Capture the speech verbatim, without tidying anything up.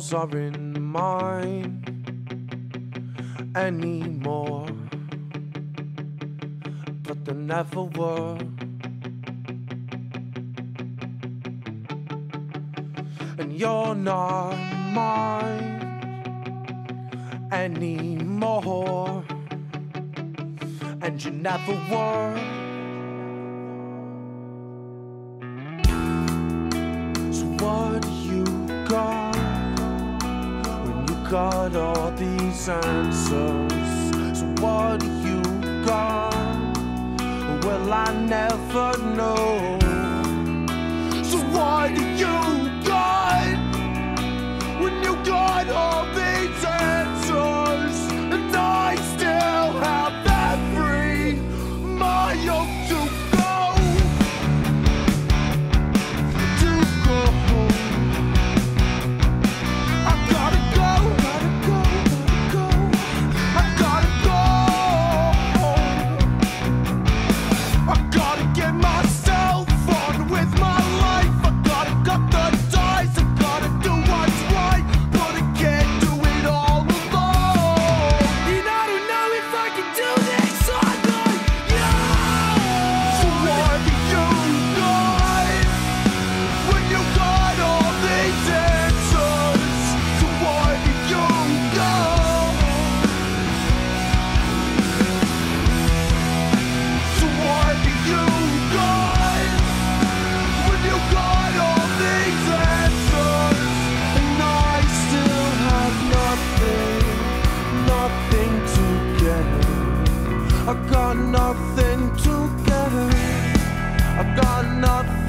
walls aren't mine anymore, but they never were. And you're not mine anymore, and you never were. What you got when you got all these answers? So what you got? Well, I never know. So what you got when you got all these answers? And I still have every mile to go. I got nothing to get. I got nothing.